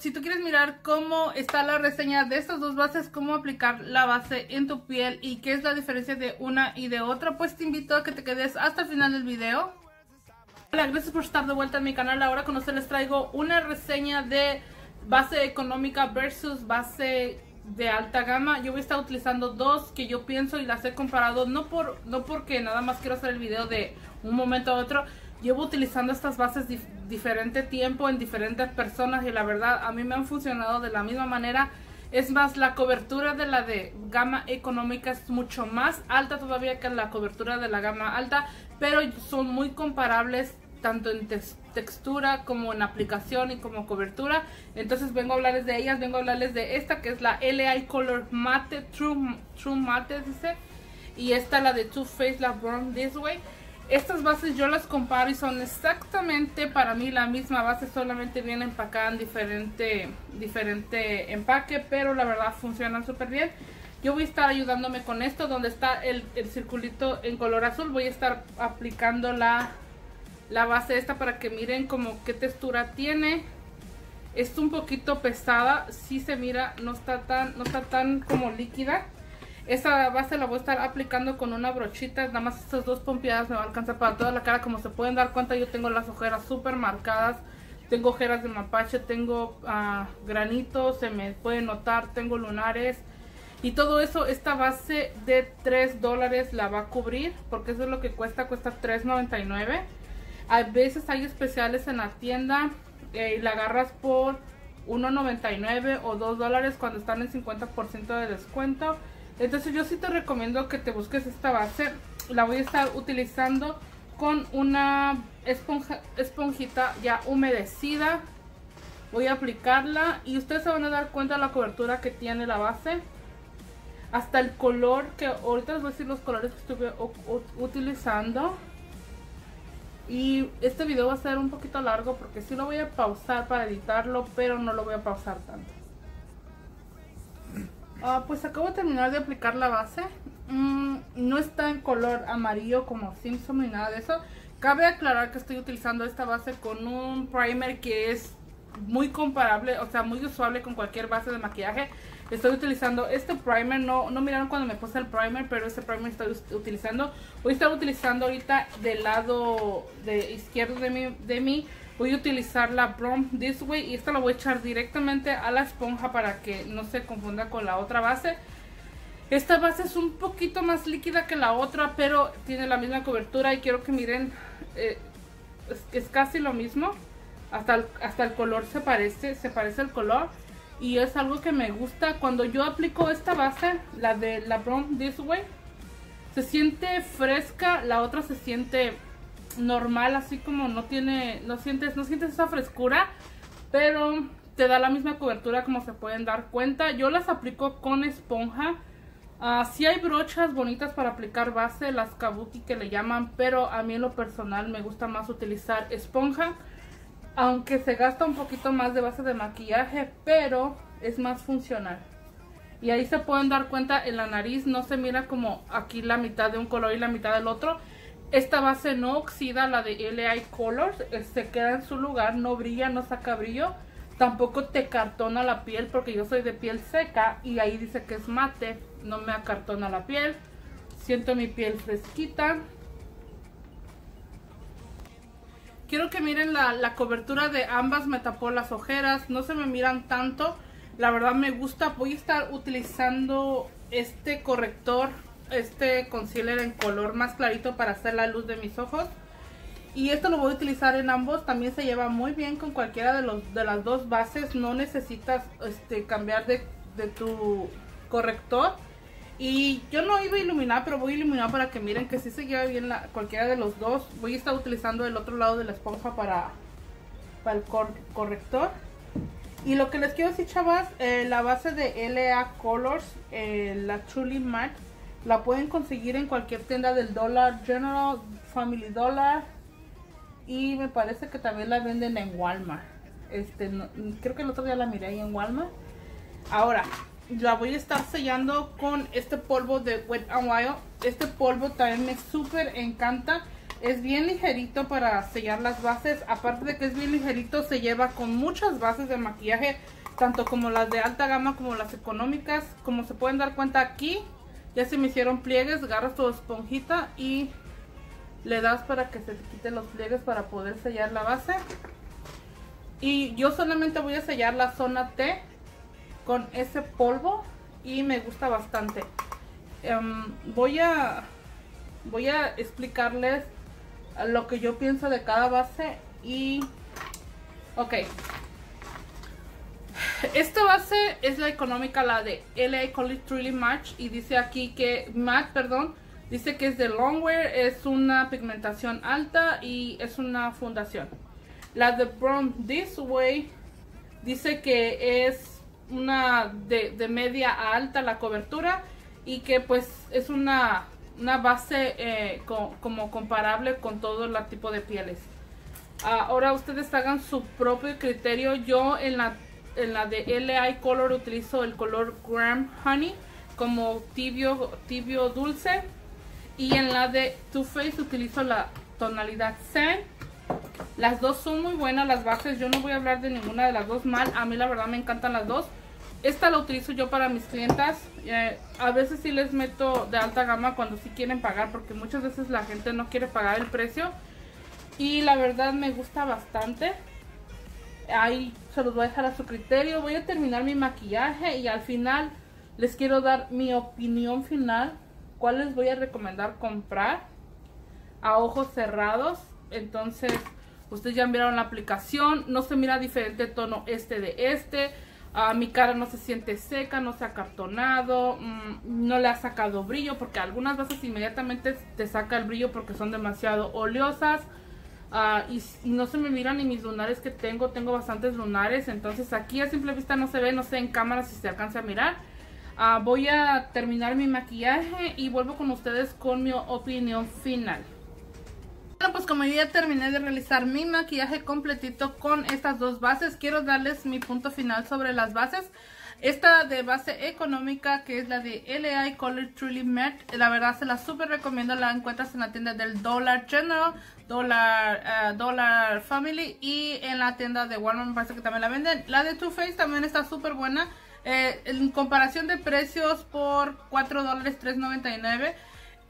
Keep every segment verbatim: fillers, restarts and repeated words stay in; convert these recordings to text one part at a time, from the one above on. Si tú quieres mirar cómo está la reseña de estas dos bases, cómo aplicar la base en tu piel y qué es la diferencia de una y de otra, pues te invito a que te quedes hasta el final del video. Hola, gracias por estar de vuelta en mi canal. Ahora con ustedes les traigo una reseña de base económica versus base de alta gama. Yo voy a estar utilizando dos que yo pienso y las he comparado, no, por, no porque nada más quiero hacer el video de un momento a otro. Llevo utilizando estas bases dif diferente tiempo en diferentes personas y la verdad a mí me han funcionado de la misma manera. Es más, la cobertura de la de gama económica es mucho más alta todavía que la cobertura de la gama alta, pero son muy comparables tanto en te textura como en aplicación y como cobertura. Entonces vengo a hablarles de ellas, vengo a hablarles de esta que es la L A Color Matte, True, True Matte dice, y esta la de Too Faced Born This Way. Estas bases yo las comparo y son exactamente para mí la misma base, solamente viene empacada en diferente, diferente empaque, pero la verdad funcionan súper bien. Yo voy a estar ayudándome con esto, donde está el, el circulito en color azul, voy a estar aplicando la, la base esta para que miren como qué textura tiene. Es un poquito pesada, sí se mira, no está tan, no está tan como líquida. Esta base la voy a estar aplicando con una brochita, nada más estas dos pompeadas me va a alcanzar para toda la cara. Como se pueden dar cuenta, yo tengo las ojeras súper marcadas, tengo ojeras de mapache, tengo uh, granitos, se me puede notar, tengo lunares. Y todo eso, esta base de tres dólares la va a cubrir, porque eso es lo que cuesta, cuesta tres noventa y nueve. A veces hay especiales en la tienda eh, y la agarras por uno noventa y nueve o dos dólares cuando están en cincuenta por ciento de descuento. Entonces yo sí te recomiendo que te busques esta base. La voy a estar utilizando con una esponja, esponjita ya humedecida. Voy a aplicarla y ustedes se van a dar cuenta de la cobertura que tiene la base. Hasta el color, que ahorita les voy a decir los colores que estuve utilizando. Y este video va a ser un poquito largo porque sí lo voy a pausar para editarlo, pero no lo voy a pausar tanto. Uh, pues acabo de terminar de aplicar la base. Mm, no está en color amarillo como Simpson ni nada de eso. Cabe aclarar que estoy utilizando esta base con un primer que es muy comparable, o sea, muy usable con cualquier base de maquillaje. Estoy utilizando este primer, no, no miraron cuando me puse el primer, pero este primer estoy utilizando. Voy a estar utilizando ahorita del lado de izquierdo de mí, de mí. Voy a utilizar la Born This Way y esta la voy a echar directamente a la esponja para que no se confunda con la otra base. Esta base es un poquito más líquida que la otra, pero tiene la misma cobertura y quiero que miren, eh, es, es casi lo mismo. Hasta el, hasta el color se parece, se parece el color. Y es algo que me gusta. Cuando yo aplico esta base, la de la Born This Way, se siente fresca. La otra se siente normal, así como no tiene, no sientes, no sientes esa frescura, pero te da la misma cobertura como se pueden dar cuenta. Yo las aplico con esponja. Uh, sí hay brochas bonitas para aplicar base, las kabuki que le llaman, pero a mí en lo personal me gusta más utilizar esponja. Aunque se gasta un poquito más de base de maquillaje, pero es más funcional. Y ahí se pueden dar cuenta en la nariz, no se mira como aquí la mitad de un color y la mitad del otro. Esta base no oxida, la de L A Color, se queda en su lugar, no brilla, no saca brillo. Tampoco te cartona la piel, porque yo soy de piel seca y ahí dice que es mate, no me acartona la piel. Siento mi piel fresquita. Quiero que miren la, la cobertura de ambas, me tapó las ojeras, no se me miran tanto. La verdad me gusta. Voy a estar utilizando este corrector, este concealer en color más clarito para hacer la luz de mis ojos. Y esto lo voy a utilizar en ambos, también se lleva muy bien con cualquiera de, los, de las dos bases. No necesitas este, cambiar de, de tu corrector. Y yo no iba a iluminar, pero voy a iluminar para que miren que sí se lleva bien la, cualquiera de los dos. Voy a estar utilizando el otro lado de la esponja para, para el cor, corrector. Y lo que les quiero decir, chavas, eh, la base de L A Colors, eh, la Truly Matte, la pueden conseguir en cualquier tienda del Dollar General, Family Dollar. Y me parece que también la venden en Walmart. Este, no, creo que el otro día la miré ahí en Walmart. Ahora, la voy a estar sellando con este polvo de Wet n Wild. Este polvo también me súper encanta. Es bien ligerito para sellar las bases. Aparte de que es bien ligerito, se lleva con muchas bases de maquillaje, tanto como las de alta gama como las económicas. Como se pueden dar cuenta aquí, ya se me hicieron pliegues. Agarras tu esponjita y le das para que se te quiten los pliegues para poder sellar la base. Y yo solamente voy a sellar la zona T con ese polvo y me gusta bastante. Um, voy a voy a explicarles lo que yo pienso de cada base. Y ok, esta base es la económica, la de L A. Color Truly Matte, y dice aquí que matte, perdón, dice que es de Longwear, es una pigmentación alta y es una fundación. La de Born This Way dice que es una de, de media a alta la cobertura, y que pues es una, una base eh, co, como comparable con todo el tipo de pieles. Ahora ustedes hagan su propio criterio. Yo en la, en la de L A Color utilizo el color Graham Honey como tibio, tibio dulce. Y en la de Too Faced utilizo la tonalidad Sand. Las dos son muy buenas las bases. Yo no voy a hablar de ninguna de las dos mal. A mí la verdad me encantan las dos. Esta la utilizo yo para mis clientas. Eh, a veces sí les meto de alta gama cuando sí quieren pagar, porque muchas veces la gente no quiere pagar el precio. Y la verdad me gusta bastante. Ahí se los voy a dejar a su criterio. Voy a terminar mi maquillaje y al final les quiero dar mi opinión final. ¿Cuál les voy a recomendar comprar a ojos cerrados? Entonces, ustedes ya miraron la aplicación. No se mira diferente tono este de este. Uh, mi cara no se siente seca, no se ha acartonado, mmm, no le ha sacado brillo, porque algunas bases inmediatamente te saca el brillo porque son demasiado oleosas. Uh, y, y no se me miran ni mis lunares que tengo. Tengo bastantes lunares, entonces aquí a simple vista no se ve, no sé en cámara si se alcanza a mirar. Uh, voy a terminar mi maquillaje y vuelvo con ustedes con mi opinión final. Bueno, pues como yo ya terminé de realizar mi maquillaje completito con estas dos bases, quiero darles mi punto final sobre las bases. Esta de base económica, que es la de L A Color Truly Matte, la verdad se la súper recomiendo. La encuentras en la tienda del Dollar General, Dollar, uh, Dollar Family, y en la tienda de Walmart me parece que también la venden. La de Too Faced también está súper buena. Eh, en comparación de precios, por cuatro dólares, tres noventa y nueve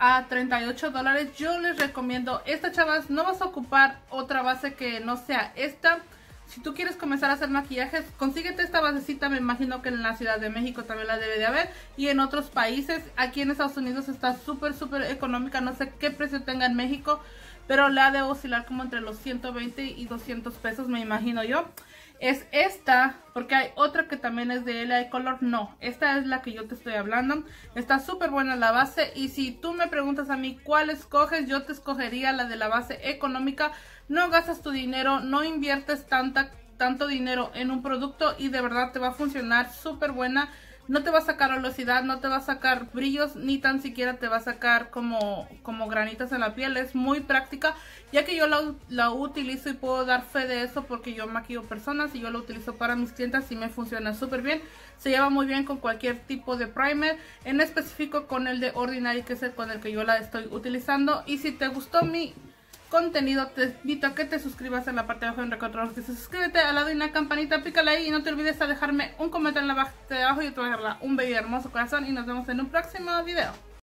a treinta y ocho dólares, yo les recomiendo esta, chavas. No vas a ocupar otra base que no sea esta. Si tú quieres comenzar a hacer maquillajes, consíguete esta basecita. Me imagino que en la Ciudad de México también la debe de haber, y en otros países. Aquí en Estados Unidos está súper súper económica. No sé qué precio tenga en México, pero la de oscilar como entre los ciento veinte y doscientos pesos, me imagino yo. Es esta, porque hay otra que también es de L A Color. No, esta es la que yo te estoy hablando. Está súper buena la base. Y si tú me preguntas a mí cuál escoges, yo te escogería la de la base económica. No gastas tu dinero, no inviertes tanta, tanto dinero en un producto, y de verdad te va a funcionar súper buena. No te va a sacar oleosidad, no te va a sacar brillos, ni tan siquiera te va a sacar como, como granitas en la piel. Es muy práctica, ya que yo la, la utilizo y puedo dar fe de eso, porque yo maquillo personas y yo la utilizo para mis clientes y me funciona súper bien. Se lleva muy bien con cualquier tipo de primer, en específico con el de Ordinary, que es el con el que yo la estoy utilizando. Y si te gustó mi contenido, te invito a que te suscribas en la parte de abajo, en recontrol, que se suscríbete, al lado de una campanita, pícala ahí, y no te olvides de dejarme un comentario en la parte de abajo. Yo te voy a dejar un bello y hermoso corazón, y nos vemos en un próximo video.